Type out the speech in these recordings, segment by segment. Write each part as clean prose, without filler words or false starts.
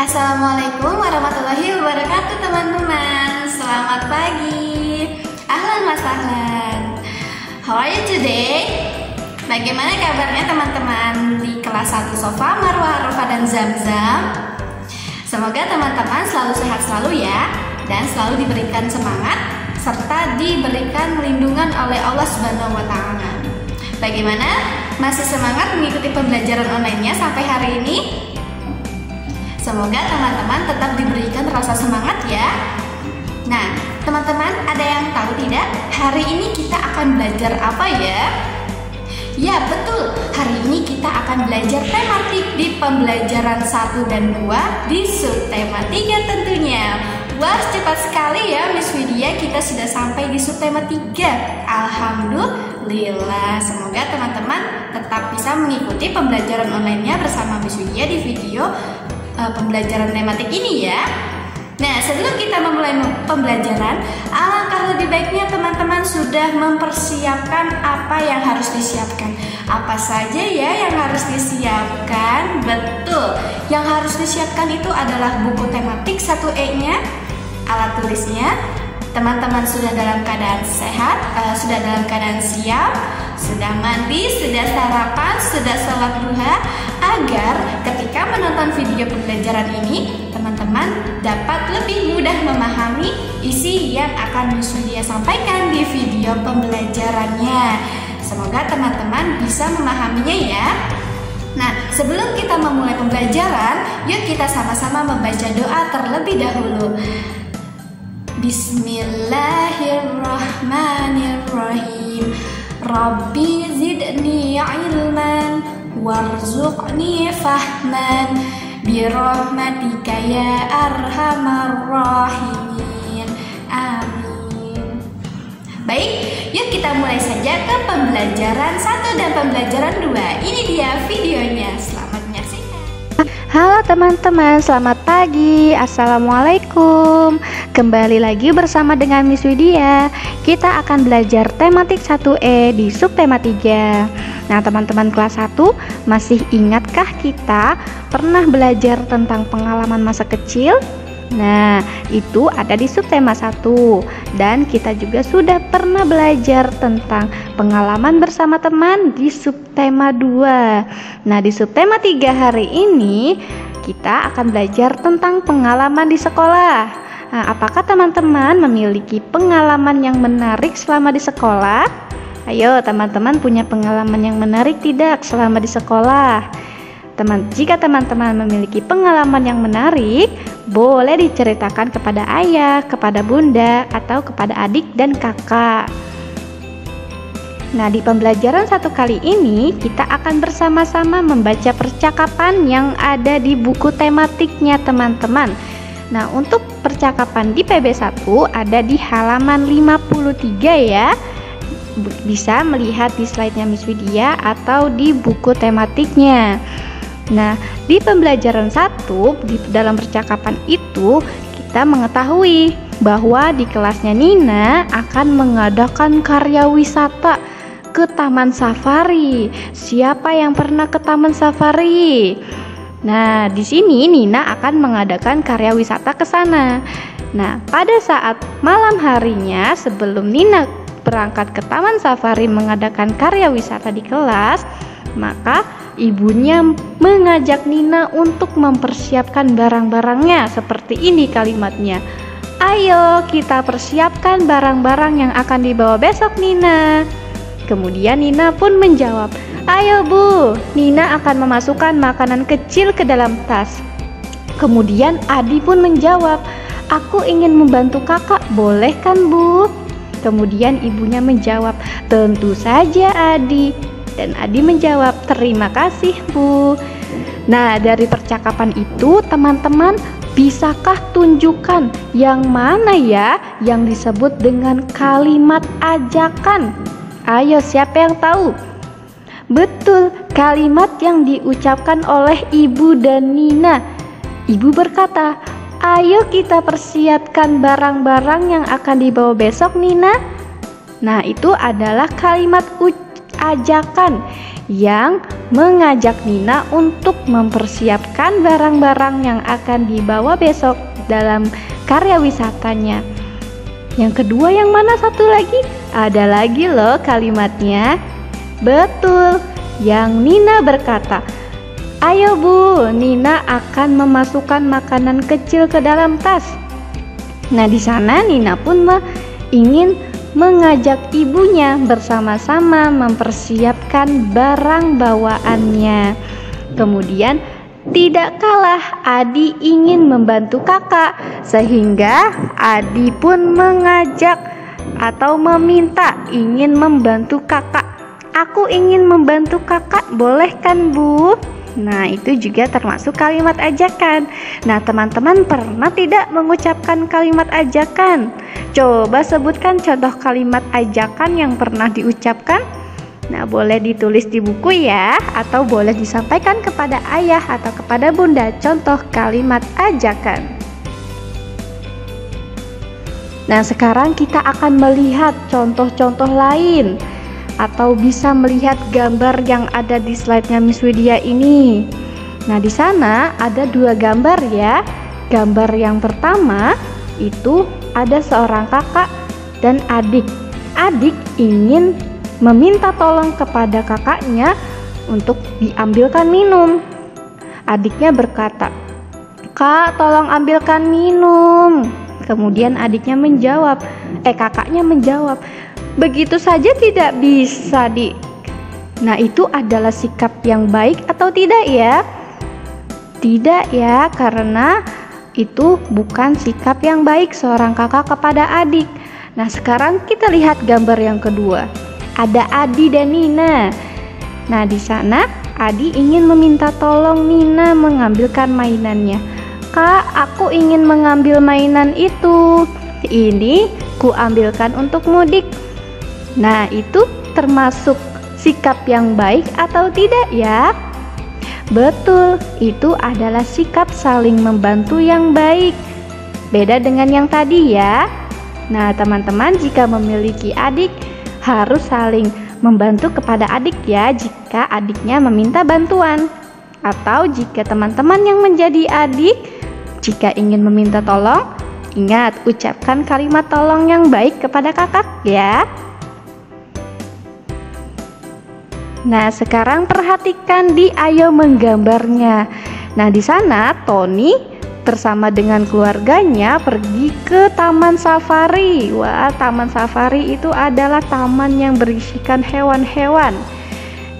Assalamualaikum warahmatullahi wabarakatuh teman-teman. Selamat pagi. Ahlan wa sahlan. How are you today? Bagaimana kabarnya teman-teman di kelas 1 Sofa, Marwah, Arofa, dan Zamzam? Semoga teman-teman selalu sehat selalu ya, dan selalu diberikan semangat serta diberikan lindungan oleh Allah Subhanahu wa Ta'ala. Bagaimana? Masih semangat mengikuti pembelajaran online-nya sampai hari ini? Semoga teman-teman tetap diberikan rasa semangat ya. Nah, teman-teman ada yang tahu tidak hari ini kita akan belajar apa ya? Ya betul, hari ini kita akan belajar tematik di pembelajaran 1 dan 2 di subtema 3 tentunya. Wah, cepat sekali ya Miss Widya, kita sudah sampai di subtema 3. Alhamdulillah, semoga teman-teman tetap bisa mengikuti pembelajaran online-nya bersama Miss Widya di video pembelajaran tematik ini ya. Nah, sebelum kita memulai pembelajaran, alangkah lebih baiknya teman-teman sudah mempersiapkan apa yang harus disiapkan. Apa saja ya yang harus disiapkan? Betul, yang harus disiapkan itu adalah buku tematik 1E-nya, alat tulisnya. Teman-teman sudah dalam keadaan sehat, sudah dalam keadaan siap, sudah mandi, sudah sarapan, sudah sholat duha, agar ketika menonton video pembelajaran ini teman-teman dapat lebih mudah memahami isi yang akan Miss Widya sampaikan di video pembelajarannya. Semoga teman-teman bisa memahaminya ya. Nah, sebelum kita memulai pembelajaran, yuk kita sama-sama membaca doa terlebih dahulu. Bismillahirrahmanirrahim. Rabbi zidni ilman warzuqni fahman birahmatika ya arhamar rahimin. Amin. Baik, yuk kita mulai saja ke pembelajaran 1 dan pembelajaran 2. Ini dia videonya. Selamat menyaksikan. Halo teman-teman, selamat pagi. Assalamualaikum. Kembali lagi bersama dengan Miss Widya. Kita akan belajar tematik 1E di subtema 3. Nah teman-teman kelas 1, masih ingatkah kita pernah belajar tentang pengalaman masa kecil? Nah, itu ada di subtema 1. Dan kita juga sudah pernah belajar tentang pengalaman bersama teman di subtema 2. Nah, di subtema 3 hari ini kita akan belajar tentang pengalaman di sekolah. Nah, apakah teman-teman memiliki pengalaman yang menarik selama di sekolah? Ayo, teman-teman punya pengalaman yang menarik tidak selama di sekolah? Jika teman-teman memiliki pengalaman yang menarik, boleh diceritakan kepada ayah, kepada bunda, atau kepada adik dan kakak. Nah, di pembelajaran 1 kali ini kita akan bersama-sama membaca percakapan yang ada di buku tematiknya teman-teman. Nah, untuk percakapan di PB1 ada di halaman 53 ya. Bisa melihat di slide-nya Miss Widya atau di buku tematiknya. Nah, di pembelajaran 1 di dalam percakapan itu kita mengetahui bahwa di kelasnya Nina akan mengadakan karya wisata ke Taman Safari. Siapa yang pernah ke Taman Safari? Nah, di sini Nina akan mengadakan karya wisata ke sana. Nah, pada saat malam harinya sebelum Nina berangkat ke Taman Safari mengadakan karya wisata di kelas, maka ibunya mengajak Nina untuk mempersiapkan barang-barangnya. Seperti ini kalimatnya. Ayo kita persiapkan barang-barang yang akan dibawa besok, Nina. Kemudian Nina pun menjawab, ayo Bu. Nina akan memasukkan makanan kecil ke dalam tas. Kemudian Adi pun menjawab, aku ingin membantu kakak, boleh kan Bu? Kemudian ibunya menjawab, tentu saja Adi. Dan Adi menjawab, terima kasih Bu. Nah, dari percakapan itu teman-teman, bisakah tunjukkan yang mana ya yang disebut dengan kalimat ajakan? Ayo, siapa yang tahu? Betul, kalimat yang diucapkan oleh ibu dan Nina. Ibu berkata, ayo kita persiapkan barang-barang yang akan dibawa besok, Nina. Nah, itu adalah kalimat ajakan yang mengajak Nina untuk mempersiapkan barang-barang yang akan dibawa besok dalam karya wisatanya. Yang kedua, yang mana satu lagi? Ada lagi loh kalimatnya. Betul, yang Nina berkata, "Ayo Bu, Nina akan memasukkan makanan kecil ke dalam tas." Nah, di sana Nina pun ingin mengajak ibunya bersama-sama mempersiapkan barang bawaannya. Kemudian tidak kalah, Adi ingin membantu kakak, sehingga Adi pun mengajak atau meminta ingin membantu kakak. "Aku ingin membantu kakak, boleh kan Bu?" Nah, itu juga termasuk kalimat ajakan. Nah, teman-teman pernah tidak mengucapkan kalimat ajakan? Coba sebutkan contoh kalimat ajakan yang pernah diucapkan. Nah, boleh ditulis di buku ya, atau boleh disampaikan kepada ayah atau kepada bunda contoh kalimat ajakan. Nah, sekarang kita akan melihat contoh-contoh lain, atau bisa melihat gambar yang ada di slide-nya Miss Widya ini. Nah, di sana ada dua gambar ya. Gambar yang pertama itu ada seorang kakak dan adik. Adik ingin meminta tolong kepada kakaknya untuk diambilkan minum. Adiknya berkata, "Kak, tolong ambilkan minum." Kemudian adiknya menjawab, kakaknya menjawab, "Begitu saja tidak bisa, Dik." Nah, itu adalah sikap yang baik atau tidak ya? Tidak ya, karena itu bukan sikap yang baik seorang kakak kepada adik. Nah, sekarang kita lihat gambar yang kedua. Ada Adi dan Nina. Nah, di sana Adi ingin meminta tolong Nina mengambilkan mainannya. "Kak, aku ingin mengambil mainan itu. Ini kuambilkan untukmu, Dik." Nah, itu termasuk sikap yang baik atau tidak ya? Betul, itu adalah sikap saling membantu yang baik. Beda dengan yang tadi ya. Nah, teman-teman jika memiliki adik harus saling membantu kepada adik ya, jika adiknya meminta bantuan. Atau jika teman-teman yang menjadi adik, jika ingin meminta tolong, ingat ucapkan kalimat tolong yang baik kepada kakak ya. Nah, sekarang perhatikan di Ayo Menggambarnya. Nah, di sana Tony bersama dengan keluarganya pergi ke Taman Safari. Wah, Taman Safari itu adalah taman yang berisikan hewan-hewan.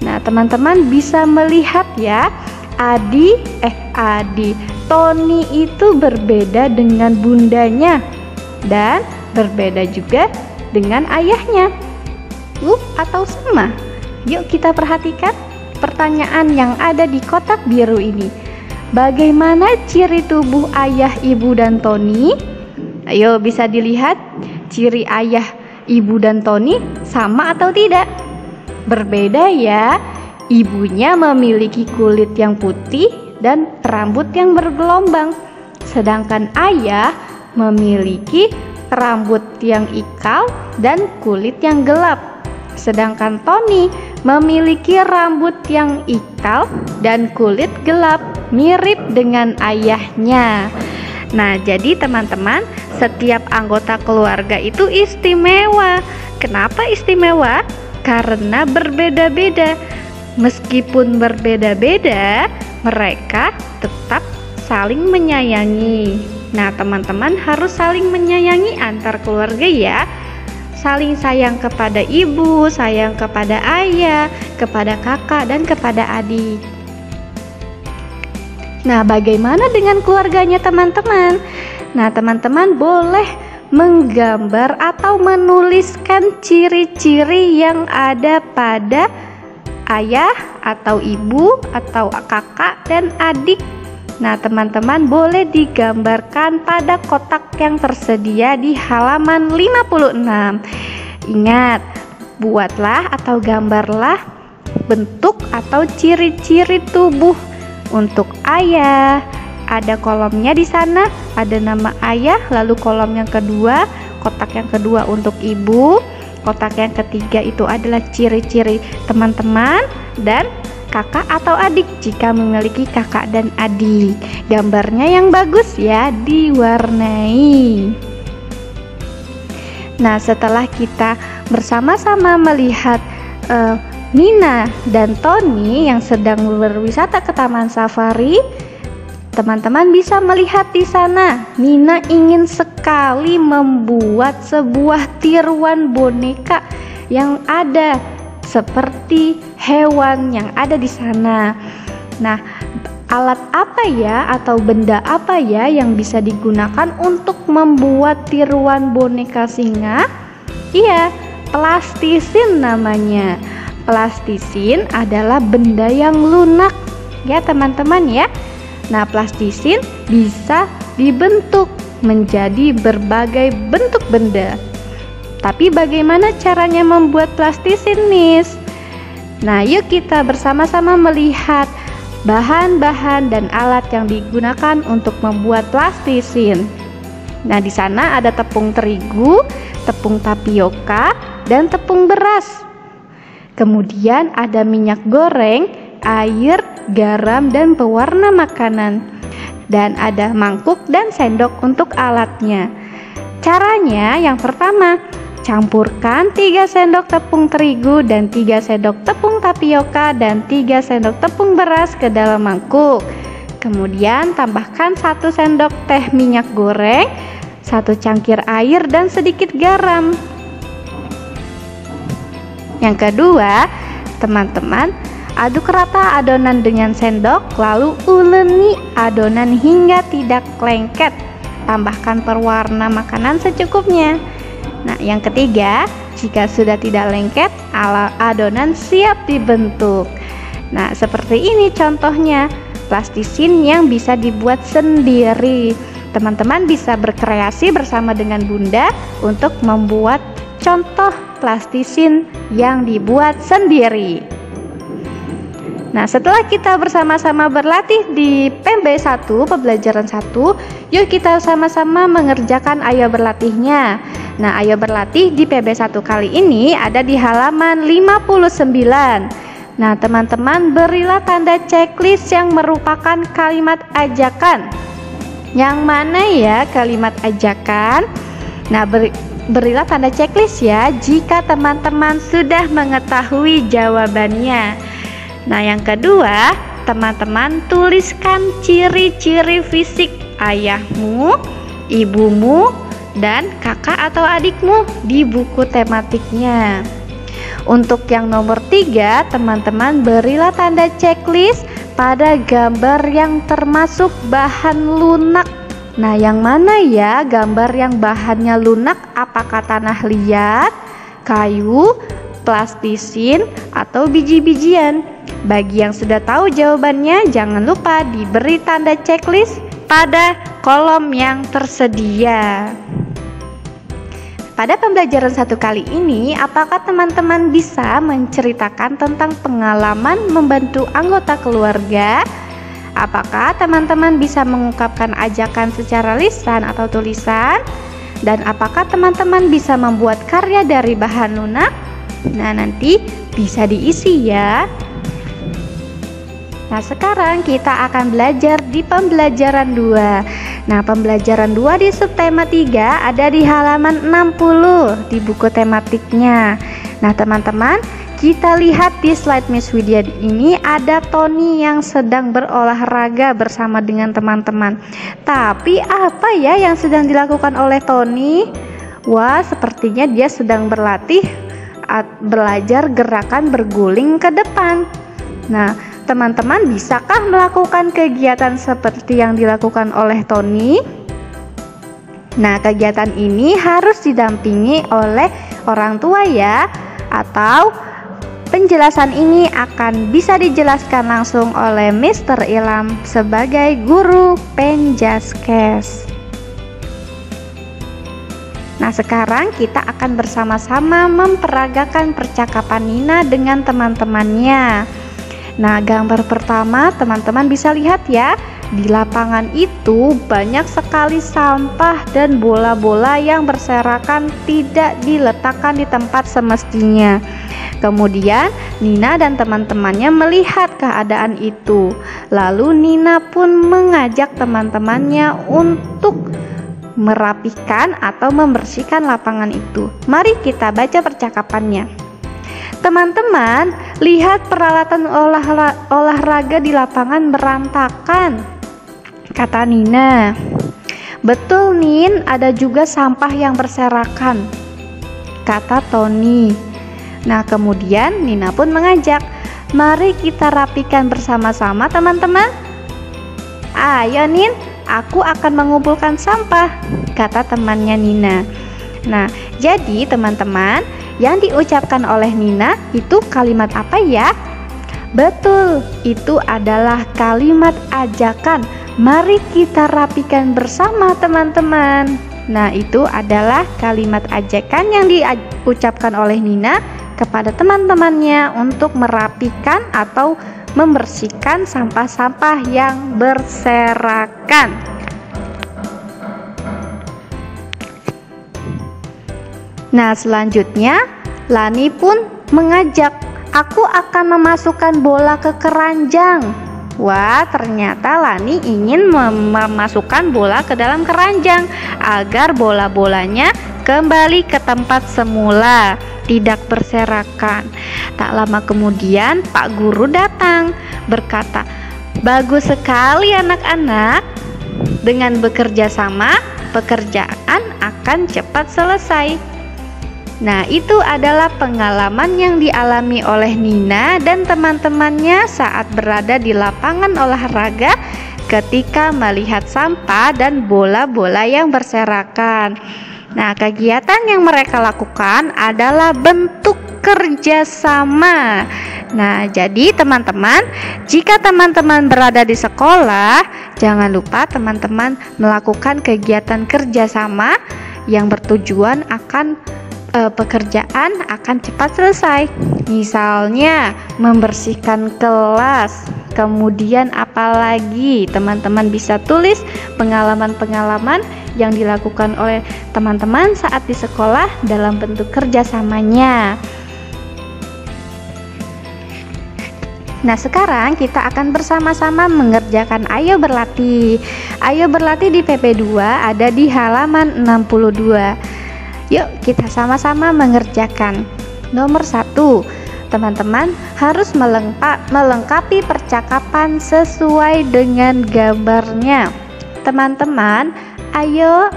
Nah, teman-teman bisa melihat ya, Tony itu berbeda dengan bundanya dan berbeda juga dengan ayahnya. Atau sama? Yuk kita perhatikan pertanyaan yang ada di kotak biru ini. Bagaimana ciri tubuh ayah, ibu, dan Tony? Ayo bisa dilihat ciri ayah, ibu, dan Tony sama atau tidak? Berbeda ya. Ibunya memiliki kulit yang putih dan rambut yang bergelombang. Sedangkan ayah memiliki rambut yang ikal dan kulit yang gelap. Sedangkan Tony memiliki rambut yang ikal dan kulit gelap, mirip dengan ayahnya. Nah, jadi teman-teman, setiap anggota keluarga itu istimewa. Kenapa istimewa? Karena berbeda-beda. Meskipun berbeda-beda, mereka tetap saling menyayangi. Nah, teman-teman harus saling menyayangi antar keluarga ya. Saling sayang kepada ibu, sayang kepada ayah, kepada kakak, dan kepada adik. Nah, bagaimana dengan keluarganya teman-teman? Nah, teman-teman boleh menggambar atau menuliskan ciri-ciri yang ada pada ayah atau ibu atau kakak dan adik. Nah, teman-teman boleh digambarkan pada kotak yang tersedia di halaman 56. Ingat, buatlah atau gambarlah bentuk atau ciri-ciri tubuh. Untuk ayah, ada kolomnya di sana, ada nama ayah, lalu kolom yang kedua, kotak yang kedua untuk ibu, kotak yang ketiga itu adalah ciri-ciri teman-teman, dan kakak atau adik jika memiliki kakak dan adik. Gambarnya yang bagus ya, diwarnai. Nah, setelah kita bersama-sama melihat Nina dan Tony yang sedang berwisata ke Taman Safari, teman-teman bisa melihat di sana Nina ingin sekali membuat sebuah tiruan boneka yang ada seperti hewan yang ada di sana. Nah, alat apa ya atau benda apa ya yang bisa digunakan untuk membuat tiruan boneka singa? Iya, plastisin namanya. Plastisin adalah benda yang lunak ya teman-teman ya. Nah, plastisin bisa dibentuk menjadi berbagai bentuk benda. Tapi bagaimana caranya membuat plastisin, Miss? Nah, yuk kita bersama-sama melihat bahan-bahan dan alat yang digunakan untuk membuat plastisin. Nah, di sana ada tepung terigu, tepung tapioka, dan tepung beras. Kemudian ada minyak goreng, air, garam, dan pewarna makanan. Dan ada mangkuk dan sendok untuk alatnya. Caranya yang pertama, campurkan 3 sendok tepung terigu dan 3 sendok tepung tapioka dan 3 sendok tepung beras ke dalam mangkuk. Kemudian tambahkan 1 sendok teh minyak goreng, 1 cangkir air, dan sedikit garam. Yang kedua, teman-teman, aduk rata adonan dengan sendok, lalu uleni adonan hingga tidak lengket. Tambahkan pewarna makanan secukupnya. Nah, yang ketiga, jika sudah tidak lengket, adonan siap dibentuk. Nah, seperti ini contohnya plastisin yang bisa dibuat sendiri. Teman-teman bisa berkreasi bersama dengan Bunda untuk membuat contoh plastisin yang dibuat sendiri. Nah, setelah kita bersama-sama berlatih di PMB 1, pembelajaran 1, yuk kita sama-sama mengerjakan ayo berlatihnya. Nah, ayo berlatih di PMB 1 kali ini ada di halaman 59. Nah, teman-teman berilah tanda checklist yang merupakan kalimat ajakan. Yang mana ya kalimat ajakan? Nah, berilah tanda checklist ya jika teman-teman sudah mengetahui jawabannya. Nah, yang kedua, teman-teman tuliskan ciri-ciri fisik ayahmu, ibumu, dan kakak atau adikmu di buku tematiknya. Untuk yang nomor 3, teman-teman berilah tanda checklist pada gambar yang termasuk bahan lunak. Nah, yang mana ya gambar yang bahannya lunak? Apakah tanah liat, kayu, plastisin, atau biji-bijian? Bagi yang sudah tahu jawabannya, jangan lupa diberi tanda checklist pada kolom yang tersedia. Pada pembelajaran 1 kali ini, apakah teman-teman bisa menceritakan tentang pengalaman membantu anggota keluarga? Apakah teman-teman bisa mengungkapkan ajakan secara lisan atau tulisan? Dan apakah teman-teman bisa membuat karya dari bahan lunak? Nah, nanti bisa diisi ya. Nah, sekarang kita akan belajar di pembelajaran 2. Nah, pembelajaran 2 di subtema 3 ada di halaman 60 di buku tematiknya. Nah, teman-teman, kita lihat di slide Miss Widya ini ada Tony yang sedang berolahraga bersama dengan teman-teman. Tapi apa ya yang sedang dilakukan oleh Tony? Wah, sepertinya dia sedang belajar gerakan berguling ke depan. Nah, teman-teman bisakah melakukan kegiatan seperti yang dilakukan oleh Tony? Nah, kegiatan ini harus didampingi oleh orang tua ya, atau penjelasan ini akan bisa dijelaskan langsung oleh Mr. Ilham sebagai guru penjaskes. Nah, sekarang kita akan bersama-sama memperagakan percakapan Nina dengan teman-temannya. Nah, gambar pertama teman-teman bisa lihat ya, di lapangan itu banyak sekali sampah dan bola-bola yang berserakan tidak diletakkan di tempat semestinya. Kemudian Nina dan teman-temannya melihat keadaan itu. Lalu Nina pun mengajak teman-temannya untuk merapihkan atau membersihkan lapangan itu. Mari kita baca percakapannya. Teman-teman, lihat peralatan olahraga di lapangan berantakan, kata Nina. Betul Nin, ada juga sampah yang berserakan, kata Tony. Nah kemudian Nina pun mengajak, mari kita rapikan bersama-sama teman-teman. Ayo Nin, aku akan mengumpulkan sampah, kata temannya Nina. Nah jadi teman-teman, yang diucapkan oleh Nina itu kalimat apa ya? Betul, itu adalah kalimat ajakan. Mari kita rapikan bersama teman-teman. Nah, itu adalah kalimat ajakan yang diucapkan oleh Nina kepada teman-temannya untuk merapikan atau membersihkan sampah-sampah yang berserakan. Nah selanjutnya Lani pun mengajak, aku akan memasukkan bola ke keranjang. Wah ternyata Lani ingin memasukkan bola ke dalam keranjang agar bola-bolanya kembali ke tempat semula, tidak berserakan. Tak lama kemudian Pak Guru datang berkata, bagus sekali anak-anak, dengan bekerja sama pekerjaan akan cepat selesai. Nah itu adalah pengalaman yang dialami oleh Nina dan teman-temannya saat berada di lapangan olahraga ketika melihat sampah dan bola-bola yang berserakan. Nah kegiatan yang mereka lakukan adalah bentuk kerjasama. Nah jadi teman-teman, jika teman-teman berada di sekolah, jangan lupa teman-teman melakukan kegiatan kerjasama yang bertujuan akan pekerjaan akan cepat selesai. Misalnya membersihkan kelas. Kemudian apalagi teman-teman bisa tulis pengalaman-pengalaman yang dilakukan oleh teman-teman saat di sekolah dalam bentuk kerjasamanya. Nah sekarang kita akan bersama-sama mengerjakan Ayo Berlatih. Ayo Berlatih di PP2 ada di halaman 62. Yuk kita sama-sama mengerjakan. Nomor 1, teman-teman harus melengkapi percakapan sesuai dengan gambarnya. Teman-teman, ayo ...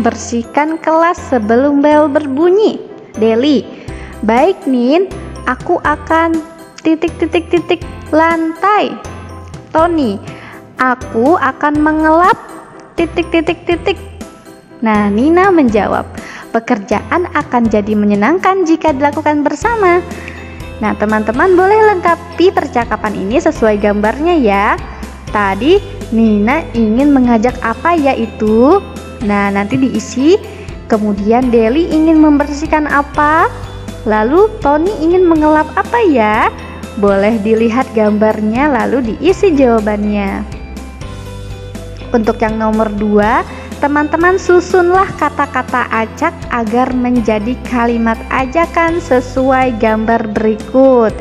bersihkan kelas sebelum bel berbunyi. Deli, baik Nin, aku akan ... lantai. Tony, aku akan mengelap ... Nah, Nina menjawab, pekerjaan akan jadi menyenangkan jika dilakukan bersama. Nah, teman-teman boleh lengkapi percakapan ini sesuai gambarnya ya. Tadi Nina ingin mengajak apa yaitu? Nah, nanti diisi. Kemudian Deli ingin membersihkan apa? Lalu Tony ingin mengelap apa ya? Boleh dilihat gambarnya lalu diisi jawabannya. Untuk yang nomor 2, teman-teman susunlah kata-kata acak agar menjadi kalimat ajakan sesuai gambar berikut.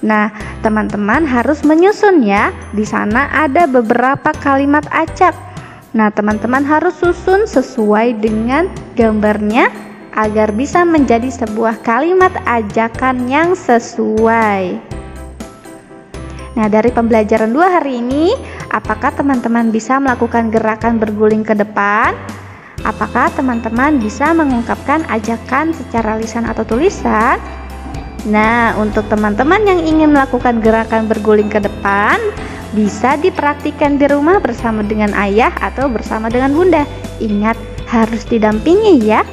Nah, teman-teman harus menyusun ya. Di sana ada beberapa kalimat acak. Nah, teman-teman harus susun sesuai dengan gambarnya agar bisa menjadi sebuah kalimat ajakan yang sesuai. Nah, dari pembelajaran 2 hari ini, apakah teman-teman bisa melakukan gerakan berguling ke depan? Apakah teman-teman bisa mengungkapkan ajakan secara lisan atau tulisan? Nah, untuk teman-teman yang ingin melakukan gerakan berguling ke depan, bisa dipraktikkan di rumah bersama dengan ayah atau bersama dengan bunda. Ingat, harus didampingi ya.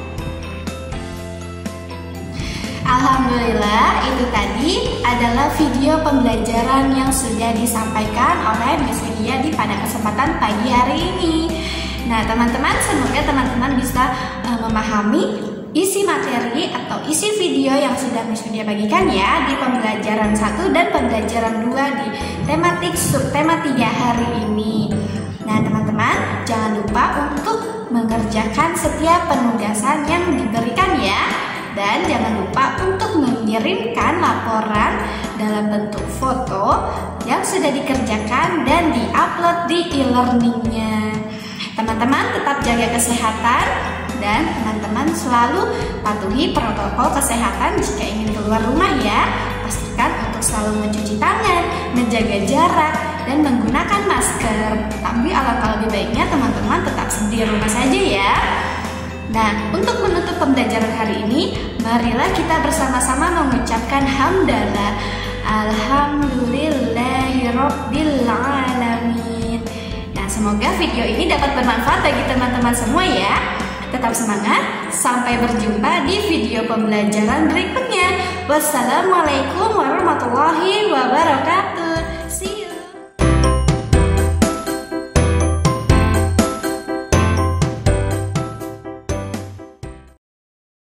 Alhamdulillah, itu tadi adalah video pembelajaran yang sudah disampaikan oleh Miss Widya pada kesempatan pagi hari ini. Nah teman-teman, semoga teman-teman bisa memahami isi materi atau isi video yang sudah Miss Widya bagikan ya di pembelajaran 1 dan pembelajaran 2 di tematik subtema 3 hari ini. Nah teman-teman, jangan lupa untuk mengerjakan setiap penugasan yang diberikan ya. Dan jangan lupa untuk mengirimkan laporan dalam bentuk foto yang sudah dikerjakan dan diupload di e-learningnya. Teman-teman tetap jaga kesehatan dan teman-teman selalu patuhi protokol kesehatan jika ingin keluar rumah ya. Pastikan untuk selalu mencuci tangan, menjaga jarak, dan menggunakan masker. Tapi alangkah lebih baiknya teman-teman tetap di rumah saja ya. Nah, untuk menutup pembelajaran hari ini, marilah kita bersama-sama mengucapkan hamdalah. Alhamdulillahirobbilalamin. Nah, semoga video ini dapat bermanfaat bagi teman-teman semua ya. Tetap semangat, sampai berjumpa di video pembelajaran berikutnya. Wassalamualaikum warahmatullahi wabarakatuh.